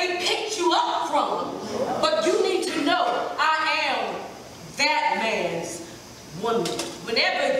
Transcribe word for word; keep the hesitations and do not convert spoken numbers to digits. they picked you up from. But you need to know, I am that man's woman. Whenever